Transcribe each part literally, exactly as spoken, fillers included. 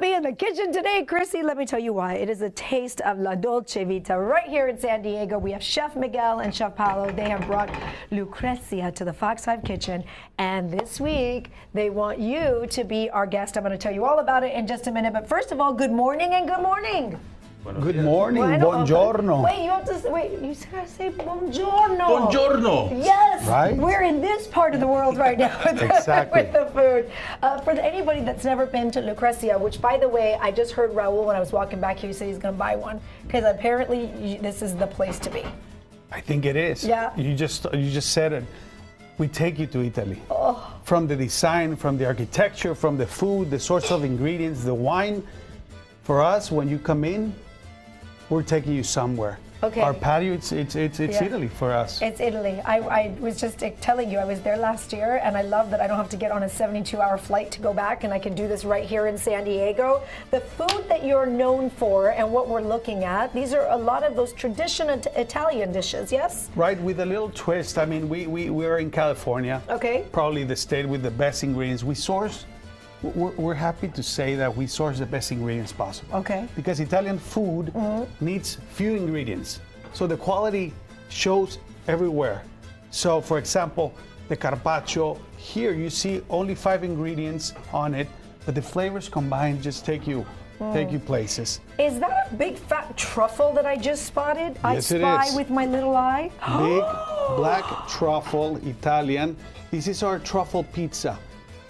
got me in the kitchen today, Chrissy. Let me tell you why. It is a taste of La Dolce Vita right here in San Diego. We have Chef Miguel and Chef Paolo. They have brought Lucrezia to the Fox five kitchen, and this week they want you to be our guest. I'm going to tell you all about it in just a minute, but first of all, good morning and good morning. Good morning, bueno, buongiorno. Wait, you have to wait. You gotta say buongiorno. Buongiorno. Yes. Right. We're in this part of the world right now with, exactly. the, with the food. Uh, for the, anybody that's never been to Lucrezia, which by the way, I just heard Raul when I was walking back here. He said he's gonna buy one because apparently you, this is the place to be. I think it is. Yeah. You just you just said it. We take you to Italy. Oh. From the design, from the architecture, from the food, the source of ingredients, the wine. For us, when you come in, we're taking you somewhere. Okay. Our patio, it's, it's, it's, it's yeah. Italy for us. It's Italy. I, I was just telling you, I was there last year, and I love that I don't have to get on a seventy-two hour flight to go back, and I can do this right here in San Diego. The food that you're known for and what we're looking at, these are a lot of those traditional Italian dishes, yes? Right, with a little twist. I mean, we, we, we're in California. Okay. Probably the state with the best ingredients. We source. We're, we're happy to say that we source the best ingredients possible. Okay. Because Italian food mm-hmm. needs few ingredients. So the quality shows everywhere. So for example, the carpaccio, here you see only five ingredients on it, but the flavors combined just take you mm. take you places. Is that a big fat truffle that I just spotted? Yes, I spy it is. With my little eye. Big black truffle, Italian. This is our truffle pizza.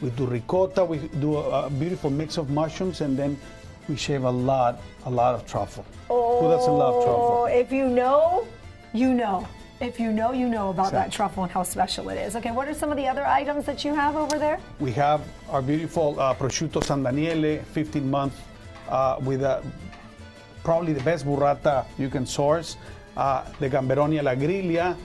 We do ricotta, we do a, a beautiful mix of mushrooms, and then we shave a lot, a lot of truffle. Oh, who doesn't love truffle? If you know, you know. If you know, you know about exactly. that truffle and how special it is. Okay, what are some of the other items that you have over there? We have our beautiful uh, prosciutto San Daniele, fifteen month, uh, with a, probably the best burrata you can source. Uh, the gamberonia la griglia,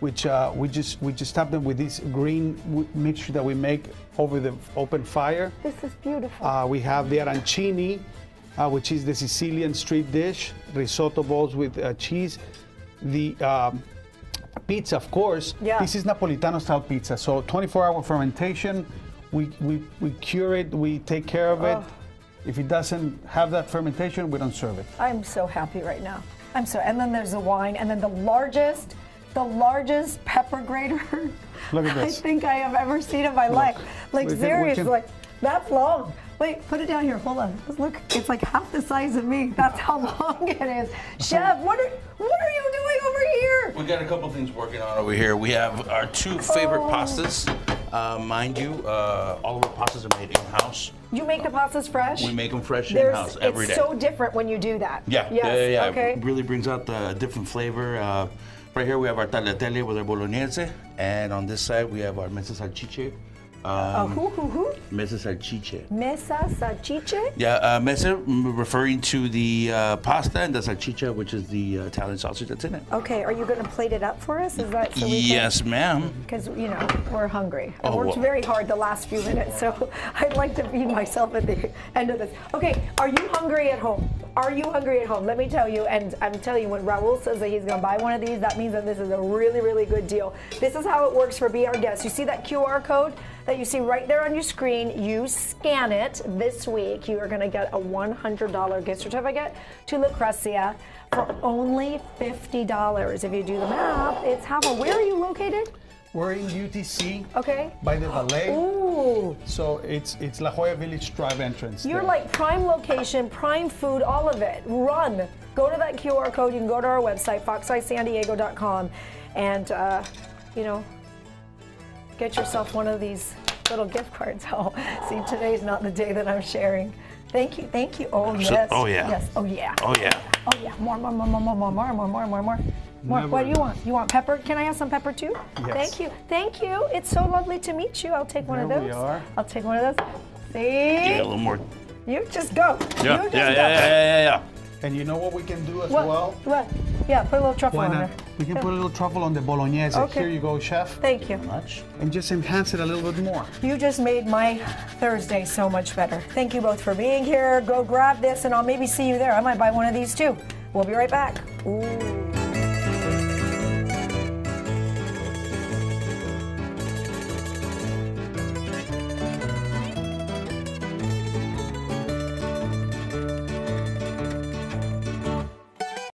which uh, we just we just top them with this green mixture that we make over the open fire. This is beautiful. Uh, we have the arancini, uh, which is the Sicilian street dish, risotto bowls with uh, cheese. The um, pizza, of course. Yeah. This is Napolitano style pizza, so twenty-four hour fermentation. We we we cure it. We take care of it. Oh. If it doesn't have that fermentation, we don't serve it. I'm so happy right now. I'm so. And then there's the wine, and then the largest. The largest pepper grater Look at this. I think I have ever seen in my Look. life. Like we seriously, can... like that's long. Wait, put it down here. Hold on. Look, it's like half the size of me. That's how long it is. Chef, what are what are you doing over here? We got a couple things working on over here. We have our two favorite oh. pastas. Uh, mind you, uh, all of our pastas are made in-house. You make the pastas fresh? We make them fresh in-house every day. It's so different when you do that. Yeah, yes. yeah, yeah. yeah. Okay. It really brings out the different flavor. Uh, Right here we have our tagliatelle with our Bolognese, and on this side we have our Mezze Sarchiche. Um, uh, who, who, who? Mezze Sarchiche. Mezze Sarchiche? Yeah, uh, Mezze referring to the uh, pasta, and the Sarchiche, which is the uh, Italian sausage that's in it. Okay, are you going to plate it up for us? Is that so we Yes, ma'am. Because, you know, we're hungry. I oh, worked well. very hard the last few minutes, so I'd like to feed myself at the end of this. Okay, are you hungry at home? Are you hungry at home? Let me tell you, and I'm telling you, when Raul says that he's going to buy one of these, that means that this is a really, really good deal. This is how it works for Be Our Guest. You see that Q R code that you see right there on your screen? You scan it this week. You are going to get a one hundred dollar gift certificate to Lucrezia for only fifty dollars. If you do the math, it's half a... Where are you located? We're in U T C, okay, by the ballet. Ooh. So it's it's La Jolla Village Drive entrance. You're there. Like prime location, prime food, all of it. Run. Go to that Q R code. You can go to our website, fox five san diego dot com, and, uh, you know, get yourself one of these little gift cards. Oh, see, today's not the day that I'm sharing. Thank you, thank you. Oh, yes. Oh, yeah. Yes. Oh, yeah. Oh, yeah. Oh, yeah. More, more, more, more, more, more, more, more, more, more, more. What, what do you want? You want pepper? Can I have some pepper too? Yes. Thank you. Thank you. It's so lovely to meet you. I'll take one there of those. We are. I'll take one of those. See? Yeah, a little more. You just go. Yeah. You just yeah, yeah, go. Yeah, yeah, yeah, yeah, yeah. And you know what we can do as what? well? What? Yeah, put a little truffle Why on not? there. We can put a little truffle on the Bolognese. Okay. Here you go, Chef. Thank you. Thank you very much. And just enhance it a little bit more. You just made my Thursday so much better. Thank you both for being here. Go grab this, and I'll maybe see you there. I might buy one of these too. We'll be right back. Ooh.